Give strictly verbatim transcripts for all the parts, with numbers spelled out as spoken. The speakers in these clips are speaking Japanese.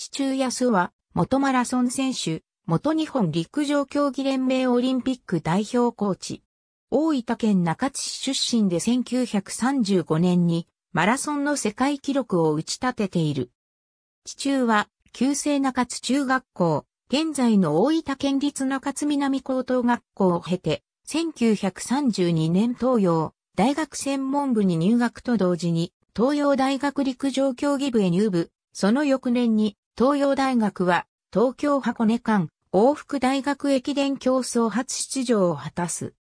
司厨康は、元マラソン選手、元日本陸上競技連盟オリンピック代表コーチ。大分県中津市出身でせんきゅうひゃくさんじゅうごねんにマラソンの世界記録を打ち立てている。司厨は、旧制中津中学校、現在の大分県立中津南高等学校を経て、せんきゅうひゃくさんじゅうにねん東洋大学専門部に入学と同時に、東洋大学陸上競技部へ入部。その翌年に、東洋大学は、東京箱根間、往復大学駅伝競走初出場を果たす。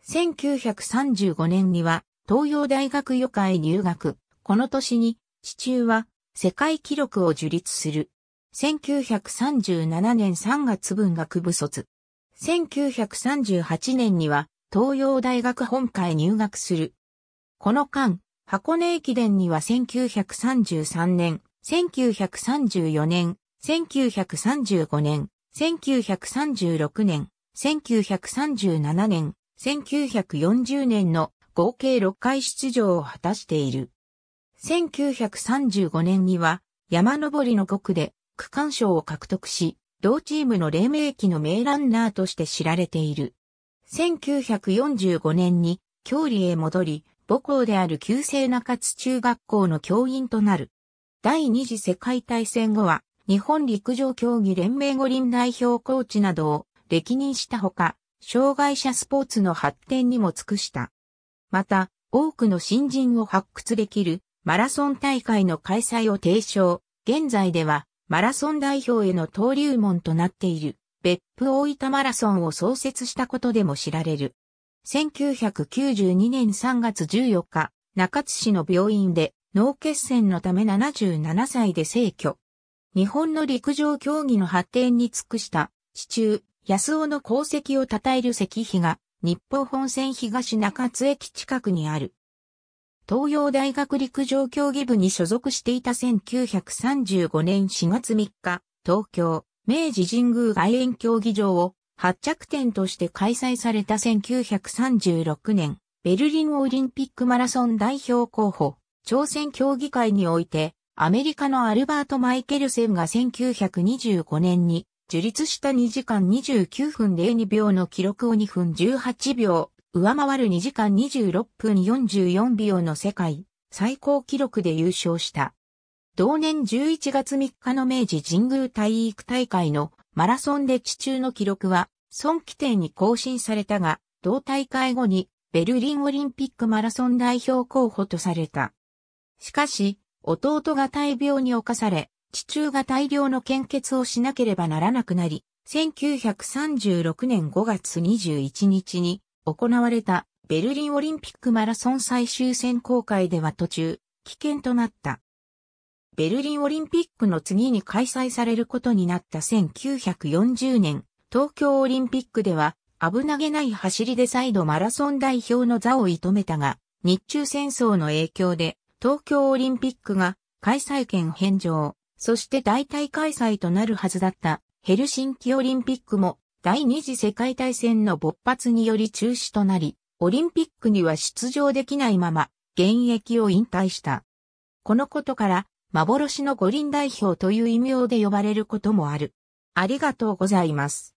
せんきゅうひゃくさんじゅうごねんには、東洋大学予科へ入学。この年に、司厨は、世界記録を樹立する。せんきゅうひゃくさんじゅうななねんさんがつ文学部卒。せんきゅうひゃくさんじゅうはちねんには、東洋大学本科へ入学する。この間、箱根駅伝にはせんきゅうひゃくさんじゅうさんねん、せんきゅうひゃくさんじゅうよねん、せんきゅうひゃくさんじゅうごねん、せんきゅうひゃくさんじゅうろくねん、せんきゅうひゃくさんじゅうななねん、せんきゅうひゃくよんじゅうねんの合計ろっかい出場を果たしている。せんきゅうひゃくさんじゅうごねんには山登りのごくで区間賞を獲得し、同チームの黎明期の名ランナーとして知られている。せんきゅうひゃくよんじゅうごねんに郷里へ戻り、母校である旧制中津中学校の教員となる。第二次世界大戦後は、日本陸上競技連盟五輪代表コーチなどを歴任したほか、障害者スポーツの発展にも尽くした。また、多くの新人を発掘できるマラソン大会の開催を提唱。現在では、マラソン代表への登竜門となっている、別府大分マラソンを創設したことでも知られる。せんきゅうひゃくきゅうじゅうにねんさんがつじゅうよっか、中津市の病院で、脳血栓のためななじゅうななさいで逝去。日本の陸上競技の発展に尽くした司厨康夫の功績を称える石碑が日豊本線東中津駅近くにある。東洋大学陸上競技部に所属していたせんきゅうひゃくさんじゅうごねんしがつみっか、東京明治神宮外苑競技場を発着点として開催されたせんきゅうひゃくさんじゅうろくねんベルリンオリンピックマラソン代表候補。朝鮮競技会において、アメリカのアルバート・マイケルセンがせんきゅうひゃくにじゅうごねんに樹立したにじかんにじゅうきゅうふんぜろにびょうの記録をにふんじゅうはちびょう、上回るにじかんにじゅうろっぷんよんじゅうよんびょうの世界最高記録で優勝した。同年じゅういちがつみっかの明治神宮体育大会のマラソンで司厨の記録は、孫規定に更新されたが、同大会後にベルリンオリンピックマラソン代表候補とされた。しかし、弟が大病に侵され、司厨が大量の献血をしなければならなくなり、せんきゅうひゃくさんじゅうろくねんごがつにじゅういちにちに行われたベルリンオリンピックマラソン最終選考会では途中、棄権となった。ベルリンオリンピックの次に開催されることになったせんきゅうひゃくよんじゅうねん、東京オリンピックでは危なげない走りで再度マラソン代表の座を射止めたが、日中戦争の影響で、東京オリンピックが開催権返上、そして代替開催となるはずだったヘルシンキオリンピックも第二次世界大戦の勃発により中止となり、オリンピックには出場できないまま現役を引退した。このことから幻の五輪代表という異名で呼ばれることもある。ありがとうございます。